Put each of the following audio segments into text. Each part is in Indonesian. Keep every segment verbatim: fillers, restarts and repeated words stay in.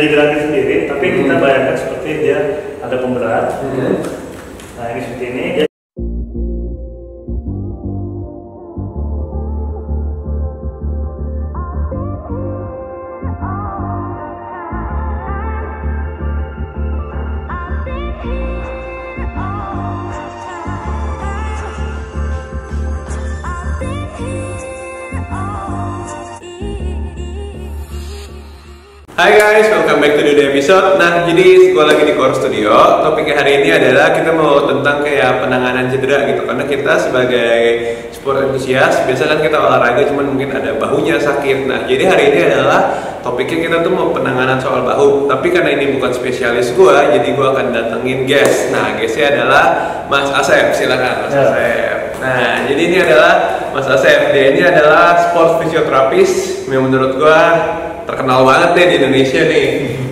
dari gerakan sendiri, tapi hmm. kita bayangkan seperti dia ada pemberat. Hmm. Nah ini seperti ini. Hai guys, welcome back to the episode. Nah, jadi gue lagi di Core Studio. Topiknya hari ini adalah kita mau tentang kayak penanganan cedera gitu. Karena kita sebagai sport enthusiast, biasanya kan kita olahraga cuman mungkin ada bahunya sakit. Nah, jadi hari ini adalah topiknya kita tuh mau penanganan soal bahu. Tapi karena ini bukan spesialis gue, jadi gue akan datengin guest. Nah, guestnya adalah Mas Asep. Silakan Mas Asep. Nah, jadi ini adalah Mas Asep. Dia ini adalah sport fisioterapis. Menurut gue terkenal banget deh di Indonesia nih.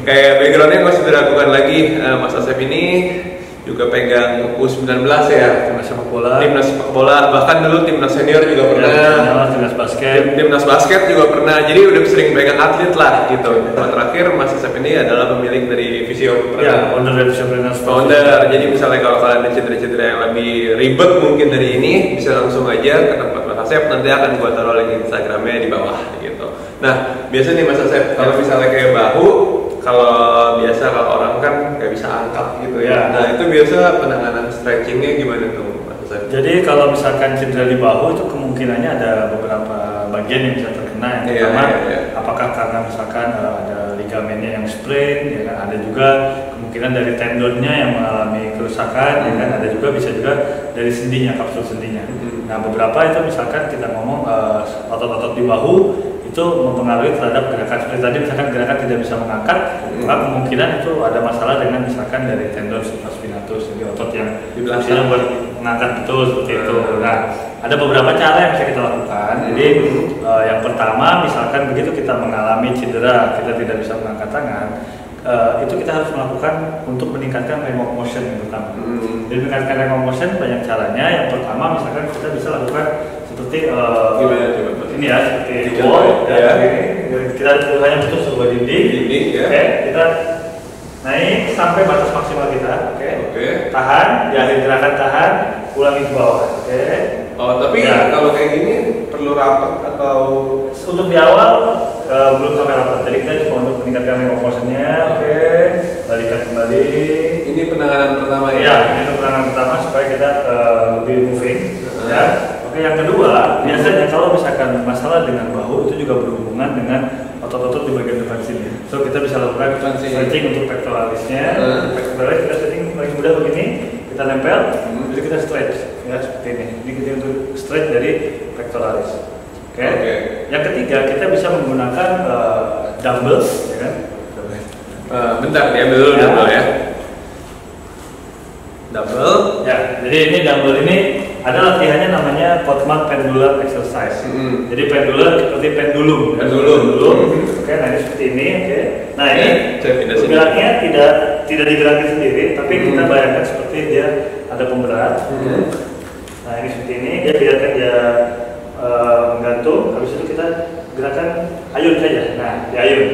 Kayak backgroundnya gue sudah ragukan lagi. uh, Mas Asep ini juga pegang U sembilan belas ya, timnas sepak bola, timnas sepak bola, bahkan dulu timnas senior juga pernah, ya, timnas basket, timnas basket juga pernah. Jadi udah sering pegang atlet lah gitu. Nah, terakhir Mas Asep ini adalah pemilik dari Physio Preneur, ya, founder dari Physio Preneur, founder. Jadi misalnya kalau kalian ada cedera-cedera yang lebih ribet mungkin dari ini, bisa langsung aja ke tempat Mas Asep. Nanti akan gua taruh link Instagramnya di bawah gitu. Nah, biasanya nih Mas Asep, kalau misalnya kayak bahu, kalau biasa kalau orang kan nggak bisa angkat gitu ya. Nah, itu biasa penanganan stretchingnya gimana tuh Mas Asep? Jadi kalau misalkan cedera di bahu itu kemungkinannya ada beberapa bagian yang bisa terkena. Yang pertama, iya, iya, iya. apakah karena misalkan ada ligamennya yang sprain, ya kan? Ada juga kemungkinan dari tendonnya yang mengalami kerusakan, ya kan? Ada juga bisa juga dari sendinya, kapsul sendinya. Hmm. Nah, beberapa itu misalkan kita ngomong uh, otot-otot di bahu itu mempengaruhi terhadap gerakan seperti tadi, misalkan gerakan tidak bisa mengangkat, hmm. maka kemungkinan itu ada masalah dengan misalkan dari tendon spinatus, jadi otot yang fungsinya buat mengangkat betul seperti hmm. itu. Nah, ada beberapa cara yang bisa kita lakukan. Hmm. Jadi uh, yang pertama, misalkan begitu kita mengalami cedera, kita tidak bisa mengangkat tangan, uh, itu kita harus melakukan untuk meningkatkan remote motion yang pertama. Hmm. Jadi meningkatkan remote motion banyak caranya. Yang pertama, misalkan kita bisa lakukan seperti uh, gimana, gimana? ini ya, seperti wall, ya, ya. Ini, kita hanya butuh sebuah dinding, dinding ya. Oke, kita naik sampai batas maksimal kita, oke, oke. Tahan, jadi gerakan tahan, ulangi ke bawah, oke. Oh, tapi ya, kalau kayak gini perlu rapat atau untuk di awal uh, belum sampai rapat, jadi kita cuma untuk meningkatkan range of motion-nya, oke, balikkan kembali. Ini penanganan pertama ya? Ya, ini penanganan pertama supaya kita uh, lebih moving, uh-huh. ya. Yang kedua, biasanya kalau misalkan masalah dengan bahu itu juga berhubungan dengan otot-otot di bagian depan sini. So kita bisa lakukan stretching untuk pectoralisnya. Uh. Pectoralis kita stretching paling mudah begini, kita nempel, hmm. jadi kita stretch ya seperti ini. Ini kita untuk stretch dari pectoralis. Oke. Okay. Okay. Yang ketiga, kita bisa menggunakan uh, dumbbells, ya kan? Uh, bentar, diambil dulu dumbbell ya. Dumbbell. Ya, jadi ini dumbbell ini ada latihannya namanya Codman pendular exercise. Hmm. Jadi pendular seperti pendulum. Pendulum. pendulum. Hmm. Oke, okay, nah ini seperti ini, oke. Okay. Nah ini geraknya tidak tidak digerakkan sendiri, tapi hmm. kita bayangkan seperti dia ada pemberat. Hmm. Nah ini seperti ini, dia biarkan dia uh, menggantung. Habis itu kita gerakan ayun saja. Nah diayun.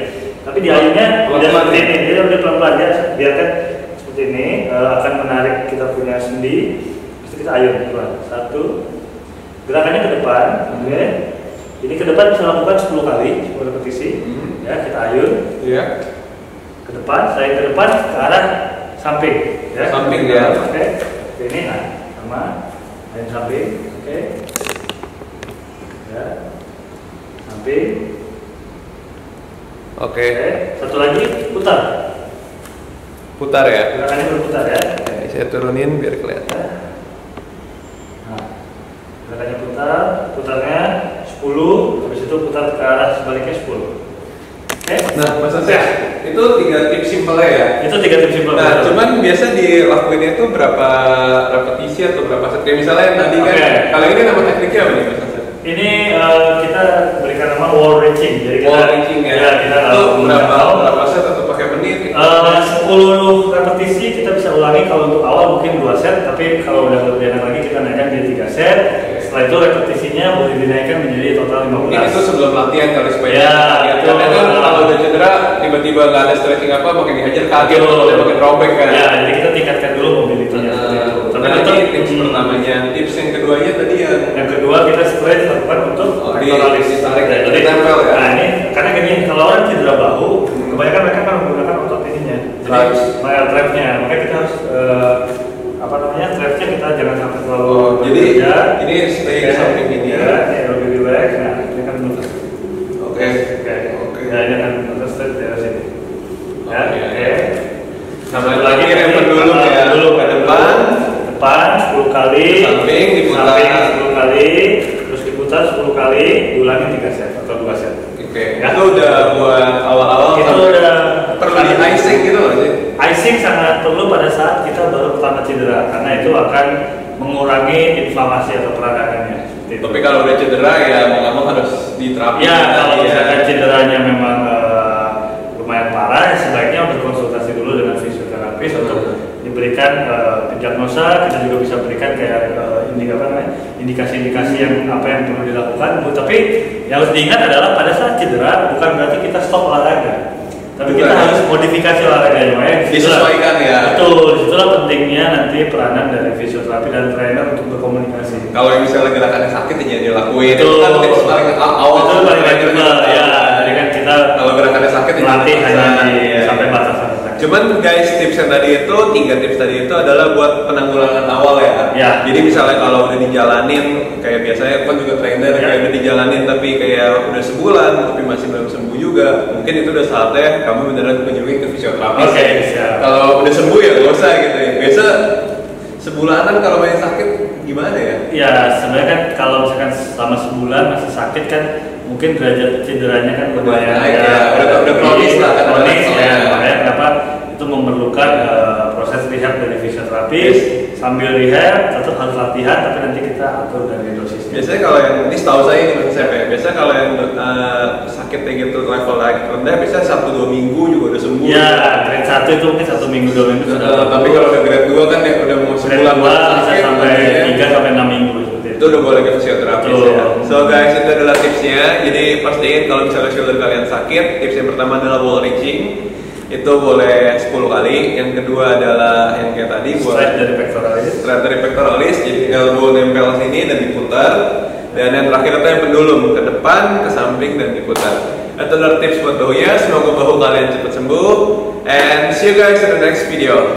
Tapi diayunnya tidak seperti ini, dia udah pelan-pelan ya. Biarkan seperti ini, uh, akan menarik kita punya sendi. Kita ayun pelan. Satu, gerakannya ke depan, oke. Okay. Jadi ke depan bisa lakukan sepuluh kali, sepuluh repetisi, hmm. ya kita ayun. Iya. Yeah. Ke depan, saya ke depan ke arah samping, ya. Samping ya. Oke. Okay. Ini nah, sama ayun samping, oke. Okay. Ya. Samping. Oke. Okay. Okay. Satu lagi putar. Putar ya. Gerakannya berputar ya. Okay. Saya turunin biar kelihatan. Gerakannya putar, putarnya sepuluh, habis itu putar ke arah sebaliknya sepuluh. Oke? Nah, Mas Asep, itu tiga tips simpelnya ya? Itu tiga tips simpelnya. Nah, betul. Cuman biasa dilakuinnya itu berapa repetisi atau berapa set? Kayak misalnya yang tadi kan, okay. Kalau ini nama tekniknya apa nih Mas Asep? Ini uh, kita berikan nama wall reaching. Jadi kita, wall reaching ya? Ya, kita itu berapa, berapa set atau pakai menit? Uh, sepuluh repetisi kita bisa ulangi. Kalau untuk awal mungkin dua set, tapi kalau udah kelebihan lagi kita naikkan jadi tiga set. Setelah itu repetisi posisinya boleh dinaikkan menjadi total lima belas. Mungkin itu sebelum latihan kali supaya ya, itu karena kan kalau udah cedera tiba-tiba nggak ada stretching apa makin dihajar kaget atau makin robek kan. Ya, jadi kita tingkatkan dulu mobilitasnya. Nah, itu tips hmm. pertamanya. Tips yang keduanya tadi ya. Yang kedua kita stretch lakukan untuk pectoralis oh, tarik dari ya. Nah ini karena gini kalau orang cedera bahu hmm. kebanyakan mereka kan menggunakan otot ininya. Jadi main trapnya, makanya kita harus uh, apa namanya trapnya kita jangan sampai terlalu. Oh, jadi ini stay samping ini ya. Ini lebih relax. Nah ini kan muter. Oke. Oke. Oke. Nah ini kan muter stretch dari sini. Ya. Oke. Okay. Sampai okay. lagi repen dulu ya. Dulu ke depan. sepuluh kali, samping diputar sepuluh kali, terus diputar sepuluh kali, diulangi tiga set atau dua set. Oke. Okay. Ya. Itu udah buat awal-awal. Itu udah perlu di icing gitu loh. Icing sangat perlu pada saat kita baru pertama cedera karena itu akan mengurangi inflamasi atau peradangannya. Tapi kalau udah cedera ya mau nggak mau harus diterapi. Ya kalau misalkan ya. cederanya memang uh, lumayan parah, sebaiknya berkonsultasi dulu dengan fisioterapis hmm. untuk diberikan uh, diagnosa. Kita juga bisa berikan kayak uh, indikasi-indikasi yang apa yang perlu dilakukan. Tapi yang harus diingat adalah pada saat cedera bukan berarti kita stop olahraga, tapi bukan. Kita harus modifikasi olahraganya, ya. Disesuaikan ya. Betul, disitulah pentingnya nanti peranan dari fisioterapi dan trainer untuk berkomunikasi. Kalau yang misalnya gerakannya sakit ya dilakuin. Itu kan tips paling awal. Itu paling awal ya. Jadi kan kita kalau gerakannya sakit melatih hanya sampai batasan. Cuman guys, tips yang tadi itu, tiga tips tadi itu adalah buat penanggulangan awal ya. ya. Jadi misalnya kalau udah dijalanin, kayak biasanya kan juga trainer ya. kayak udah dijalanin tapi kayak udah sebulan tapi masih belum sembuh juga, mungkin itu udah saatnya kamu beneran kunjungi ke fisioterapis. Oke. Okay, kalau udah sembuh ya gak usah gitu ya. Biasa sebulanan kalau masih sakit gimana ya? Ya sebenarnya kan kalau misalkan selama sebulan masih sakit kan mungkin derajat cederanya kan lumayan ya, ya, udah ya, udah kronis lah kan kronis ya, makanya kenapa itu memerlukan uh, proses rehab dari fisioterapis. Yes. Sambil rehab tetap harus latihan tapi nanti kita atur dari dosisnya. Biasanya kalau yang ini setahu saya ini Mas Asep ya, biasanya kalau yang uh, sakitnya gitu level rendah biasanya satu dua minggu juga udah sembuh ya, grade satu itu mungkin satu minggu dua minggu sudah uh, tapi kalau udah grade dua kan ya udah mau sebulan bisa sampai tiga sampai enam minggu itu udah boleh ke fisioterapis ya. So guys, itu adalah tipsnya. Jadi pastiin kalau misalnya shoulder kalian sakit, tips yang pertama adalah wall reaching, itu boleh sepuluh kali. Yang kedua adalah yang kayak tadi buat straight dari pectoralis, straight dari pectoralis, jadi elbow nempel sini dan diputar. Dan yang terakhir itu yang pendulum, ke depan, ke samping dan diputar. Itu adalah tips buat bahunya. Semoga bahu kalian cepat sembuh and see you guys in the next video.